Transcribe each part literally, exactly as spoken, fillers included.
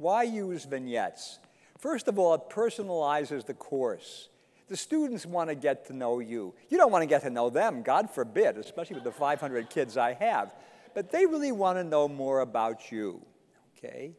Why use vignettes? First of all, it personalizes the course. The students want to get to know you. You don't want to get to know them, God forbid, especially with the five hundred kids I have. But they really want to know more about you, okay?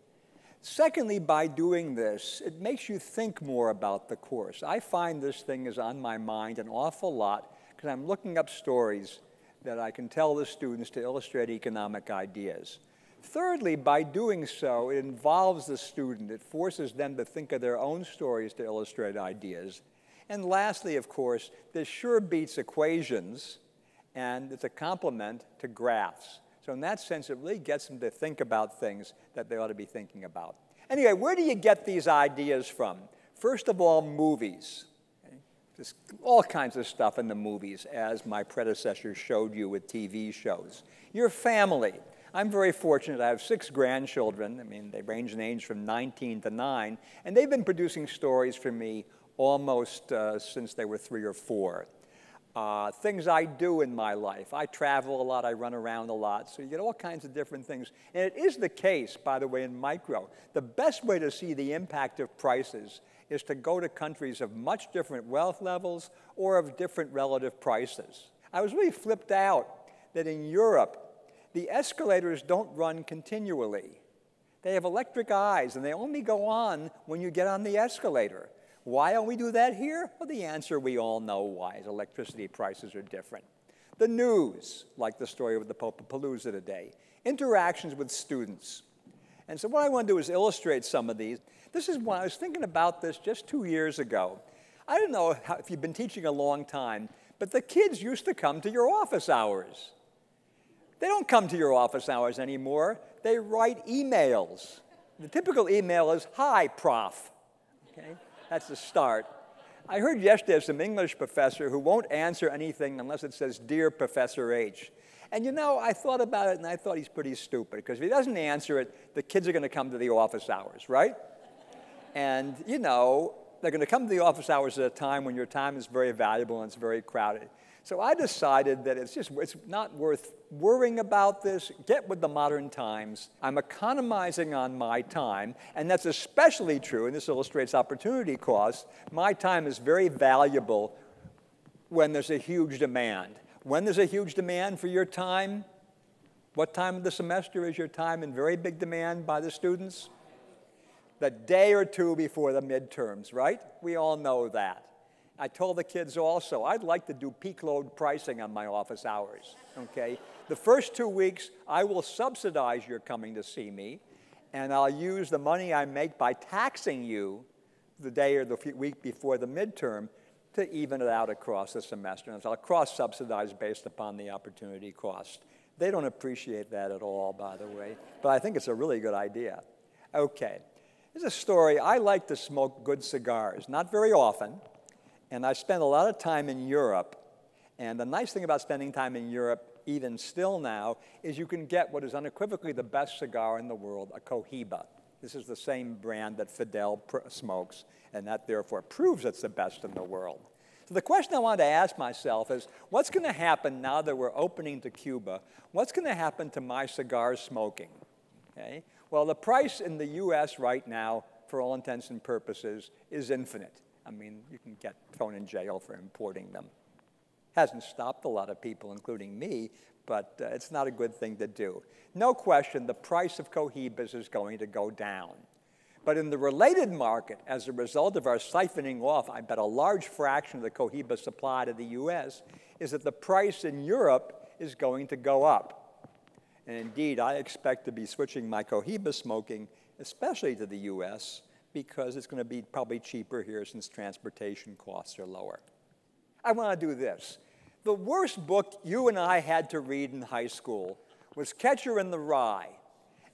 Secondly, by doing this, it makes you think more about the course. I find this thing is on my mind an awful lot because I'm looking up stories that I can tell the students to illustrate economic ideas. Thirdly, by doing so, it involves the student. It forces them to think of their own stories to illustrate ideas. And lastly, of course, this sure beats equations, and it's a complement to graphs. So in that sense, it really gets them to think about things that they ought to be thinking about. Anyway, where do you get these ideas from? First of all, movies. There's all kinds of stuff in the movies, as my predecessor showed you with T V shows. Your family. I'm very fortunate. I have six grandchildren. I mean, they range in age from nineteen to nine. And they've been producing stories for me almost uh, since they were three or four. Uh, things I do in my life. I travel a lot. I run around a lot. So you get all kinds of different things. And it is the case, by the way, in micro. The best way to see the impact of prices is to go to countries of much different wealth levels or of different relative prices. I was really flipped out that in Europe, the escalators don't run continually. They have electric eyes, and they only go on when you get on the escalator. Why don't we do that here? Well, the answer we all know why is electricity prices are different. The news, like the story with the Popapalooza today, interactions with students. And so what I want to do is illustrate some of these. This is why I was thinking about this just two years ago. I don't know how, if you've been teaching a long time, but the kids used to come to your office hours. They don't come to your office hours anymore. They write emails. The typical email is, hi, Prof. Okay? That's the start. I heard yesterday of some English professor who won't answer anything unless it says, dear Professor H. And you know, I thought about it, and I thought he's pretty stupid, because if he doesn't answer it, the kids are going to come to the office hours, right? And, you know, they're going to come to the office hours at a time when your time is very valuable and it's very crowded. So I decided that it's just it's not worth worrying about this. Get with the modern times. I'm economizing on my time, and that's especially true, and this illustrates opportunity cost. My time is very valuable when there's a huge demand. When there's a huge demand for your time, what time of the semester is your time in very big demand by the students? The day or two before the midterms, right? We all know that. I told the kids also, I'd like to do peak load pricing on my office hours, okay? The first two weeks, I will subsidize your coming to see me, and I'll use the money I make by taxing you the day or the week before the midterm to even it out across the semester. And so I'll cross-subsidize based upon the opportunity cost. They don't appreciate that at all, by the way, but I think it's a really good idea. Okay, here's a story. I like to smoke good cigars, not very often. And I spent a lot of time in Europe. And the nice thing about spending time in Europe, even still now, is you can get what is unequivocally the best cigar in the world, a Cohiba. This is the same brand that Fidel pr smokes, and that therefore proves it's the best in the world. So the question I wanted to ask myself is, what's going to happen now that we're opening to Cuba? What's going to happen to my cigar smoking? Okay? Well, the price in the U S right now, for all intents and purposes, is infinite. I mean, you can get thrown in jail for importing them. Hasn't stopped a lot of people, including me, but uh, it's not a good thing to do. No question, the price of Cohibas is going to go down. But in the related market, as a result of our siphoning off, I bet a large fraction of the Cohiba supply to the U S, is that the price in Europe is going to go up. And indeed, I expect to be switching my Cohiba smoking, especially to the U S, because it's going to be probably cheaper here since transportation costs are lower. I want to do this. The worst book you and I had to read in high school was Catcher in the Rye.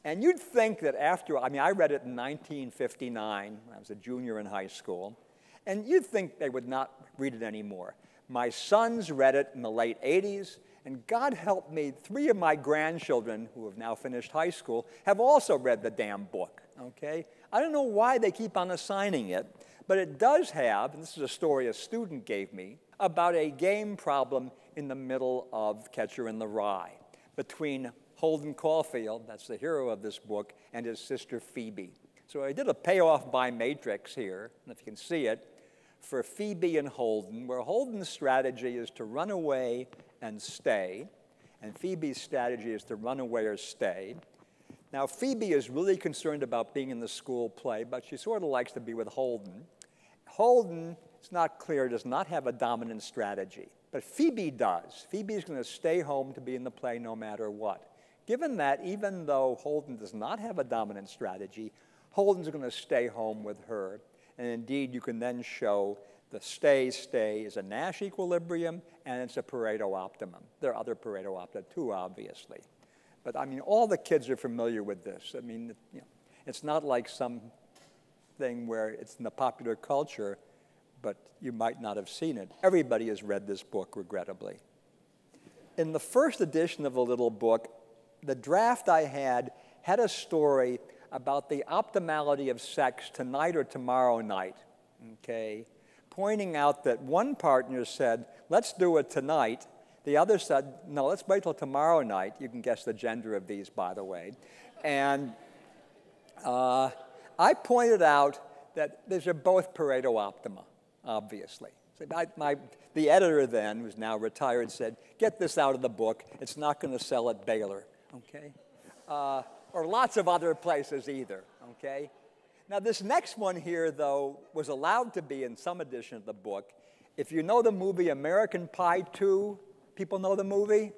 And you'd think that after, I mean, I read it in nineteen fifty-nine, when I was a junior in high school, and you'd think they would not read it anymore. My sons read it in the late eighties, and God help me, three of my grandchildren, who have now finished high school, have also read the damn book, okay? I don't know why they keep on assigning it, but it does have, and this is a story a student gave me, about a game problem in the middle of Catcher in the Rye between Holden Caulfield, that's the hero of this book, and his sister Phoebe. So I did a payoff by matrix here, and if you can see it, for Phoebe and Holden, where Holden's strategy is to run away and stay, and Phoebe's strategy is to run away or stay. Now, Phoebe is really concerned about being in the school play, but she sort of likes to be with Holden. Holden, it's not clear, does not have a dominant strategy, but Phoebe does. Phoebe's going to stay home to be in the play no matter what. Given that, even though Holden does not have a dominant strategy, Holden's going to stay home with her. And indeed, you can then show the stay-stay is a Nash equilibrium, and it's a Pareto optimum. There are other Pareto opta too, obviously. But, I mean, all the kids are familiar with this. I mean, you know, it's not like some thing where it's in the popular culture, but you might not have seen it. Everybody has read this book, regrettably. In the first edition of the little book, the draft I had had a story about the optimality of sex tonight or tomorrow night, okay? Pointing out that one partner said, let's do it tonight. The other said, no, let's wait till tomorrow night. You can guess the gender of these, by the way. And uh, I pointed out that these are both Pareto optima, obviously. So I, my, the editor then, who's now retired, said, get this out of the book. It's not going to sell at Baylor, okay? Uh, or lots of other places either, okay? Now, this next one here, though, was allowed to be in some edition of the book. If you know the movie American Pie two, people know the movie?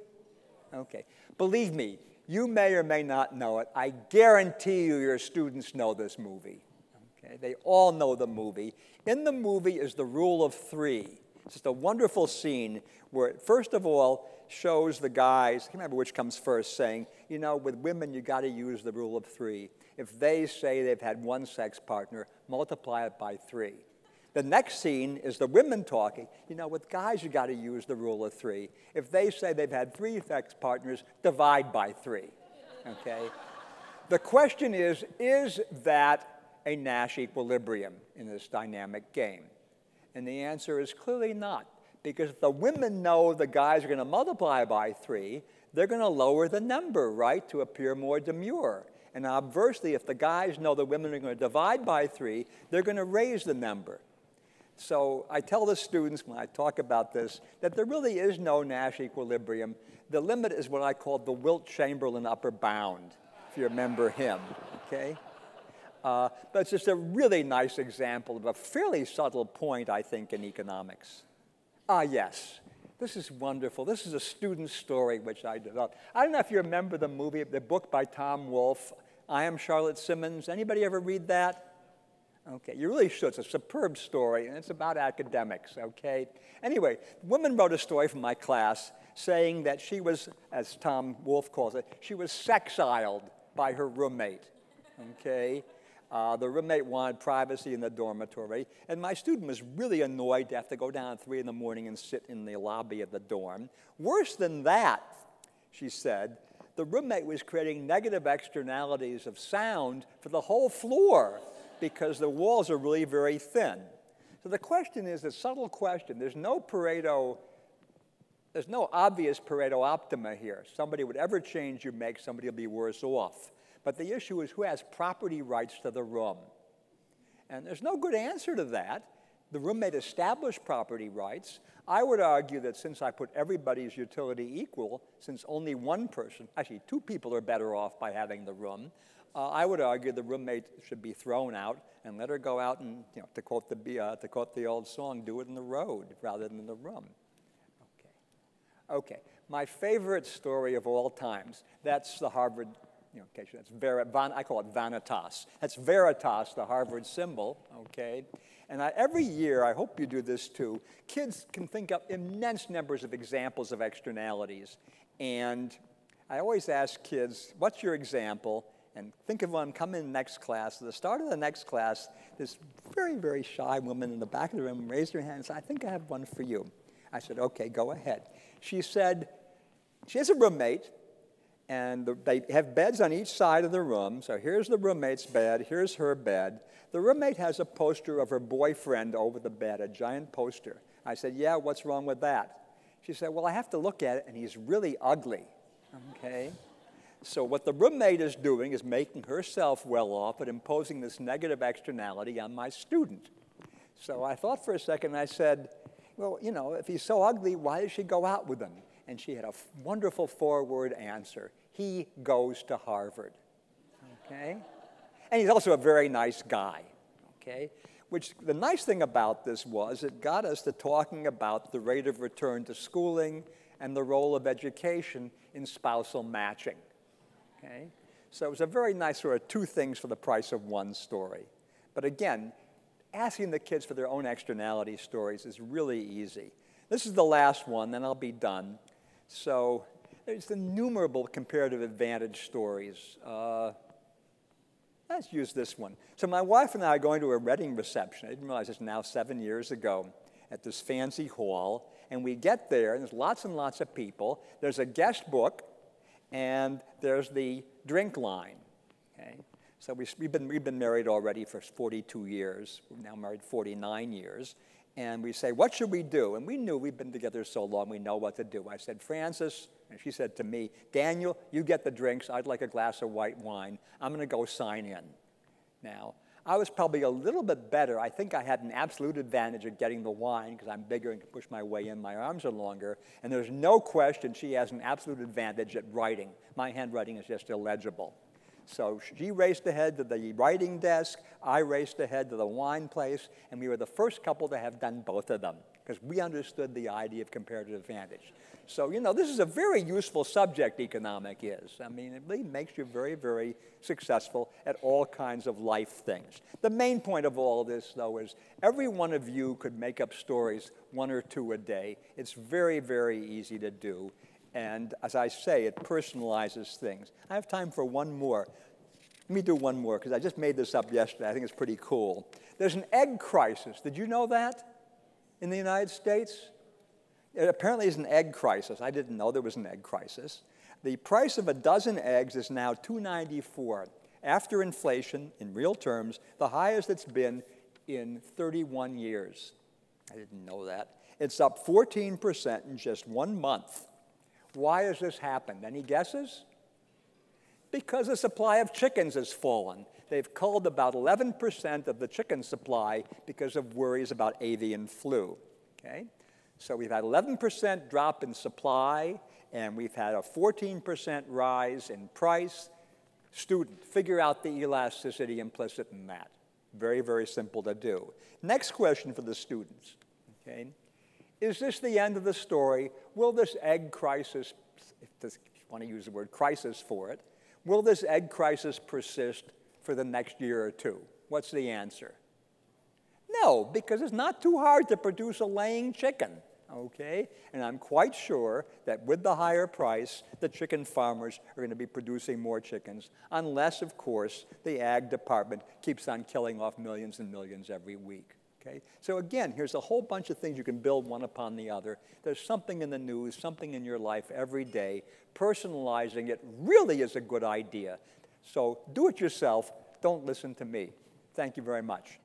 Okay. Believe me, you may or may not know it. I guarantee you your students know this movie, okay? They all know the movie. In the movie is the rule of three. It's just a wonderful scene where it, first of all, shows the guys, I can't remember which comes first, saying, you know, with women, you got to use the rule of three. If they say they've had one sex partner, multiply it by three. The next scene is the women talking. You know, with guys, you got to use the rule of three. If they say they've had three sex partners, divide by three, okay? The question is, is that a Nash equilibrium in this dynamic game? And the answer is clearly not, because if the women know the guys are going to multiply by three, they're going to lower the number, right, to appear more demure. And obversely, if the guys know the women are going to divide by three, they're going to raise the number. So I tell the students when I talk about this that there really is no Nash equilibrium. The limit is what I call the Wilt Chamberlain upper bound, if you remember him, okay? Uh, but it's just a really nice example of a fairly subtle point, I think, in economics. Ah, yes. This is wonderful. This is a student story which I developed. I don't know if you remember the movie, the book by Tom Wolfe, I Am Charlotte Simmons. Anybody ever read that? Okay, you really should. It's a superb story, and it's about academics, okay? Anyway, a woman wrote a story from my class saying that she was, as Tom Wolfe calls it, she was sexiled by her roommate, okay? Uh, the roommate wanted privacy in the dormitory, and my student was really annoyed to have to go down at three in the morning and sit in the lobby of the dorm. Worse than that, she said, the roommate was creating negative externalities of sound for the whole floor because the walls are really very thin. So the question is a subtle question. There's no Pareto, there's no obvious Pareto optima here. Somebody, whatever change you make, somebody will be worse off. But the issue is who has property rights to the room. And there's no good answer to that. The roommate established property rights. I would argue that since I put everybody's utility equal, since only one person, actually two people are better off by having the room, uh, I would argue the roommate should be thrown out and let her go out and, you know, to quote the, uh, to quote the old song, do it in the road rather than in the room. Okay. Okay. My favorite story of all times, that's the Harvard. You know, okay, so that's Ver Van, I call it Vanitas. That's Veritas, the Harvard symbol, okay? And I, every year, I hope you do this too, kids can think up immense numbers of examples of externalities. And I always ask kids, what's your example? And think of one, come in next class. At the start of the next class, this very, very shy woman in the back of the room raised her hand and said, I think I have one for you. I said, okay, go ahead. She said, she has a roommate, and the, they have beds on each side of the room. So here's the roommate's bed, here's her bed. The roommate has a poster of her boyfriend over the bed, a giant poster. I said, yeah, what's wrong with that? She said, well, I have to look at it, and he's really ugly, okay? So what the roommate is doing is making herself well off and imposing this negative externality on my student. So I thought for a second, I said, well, you know, if he's so ugly, why does she go out with him? And she had a wonderful four-word answer. He goes to Harvard, okay? And he's also a very nice guy, okay? Which the nice thing about this was it got us to talking about the rate of return to schooling and the role of education in spousal matching, okay? So it was a very nice sort of two things for the price of one story. But again, asking the kids for their own externality stories is really easy. This is the last one, then I'll be done. So there's innumerable comparative advantage stories. Uh, let's use this one. So my wife and I are going to a wedding reception. I didn't realize it's now seven years ago at this fancy hall. And we get there, and there's lots and lots of people. There's a guest book, and there's the drink line. Okay? So we've been, we've been married already for forty-two years. We're now married forty-nine years. And we say, what should we do? And we knew we'd been together so long, we know what to do. I said, Frances, and she said to me, Daniel, you get the drinks. I'd like a glass of white wine. I'm going to go sign in. Now, I was probably a little bit better. I think I had an absolute advantage of getting the wine because I'm bigger and can push my way in. My arms are longer. And there's no question she has an absolute advantage at writing. My handwriting is just illegible. So she raced ahead to the writing desk, I raced ahead to the wine place, and we were the first couple to have done both of them because we understood the idea of comparative advantage. So, you know, this is a very useful subject, economic is. I mean, it really makes you very, very successful at all kinds of life things. The main point of all this, though, is every one of you could make up stories one or two a day. It's very, very easy to do. And as I say, it personalizes things. I have time for one more. Let me do one more, because I just made this up yesterday. I think it's pretty cool. There's an egg crisis. Did you know that in the United States? It apparently is an egg crisis. I didn't know there was an egg crisis. The price of a dozen eggs is now two ninety-four. After inflation, in real terms, the highest it's been in thirty-one years. I didn't know that. It's up fourteen percent in just one month. Why has this happened? Any guesses? Because the supply of chickens has fallen. They've culled about eleven percent of the chicken supply because of worries about avian flu. Okay? So we've had eleven percent drop in supply, and we've had a fourteen percent rise in price. Student, figure out the elasticity implicit in that. Very, very simple to do. Next question for the students. Okay? Is this the end of the story? Will this egg crisis, if you want to use the word crisis for it, will this egg crisis persist for the next year or two? What's the answer? No, because it's not too hard to produce a laying chicken, okay? And I'm quite sure that with the higher price, the chicken farmers are going to be producing more chickens, unless, of course, the ag department keeps on killing off millions and millions every week. Okay? So again, here's a whole bunch of things you can build one upon the other. There's something in the news, something in your life every day. Personalizing it really is a good idea. So do it yourself. Don't listen to me. Thank you very much.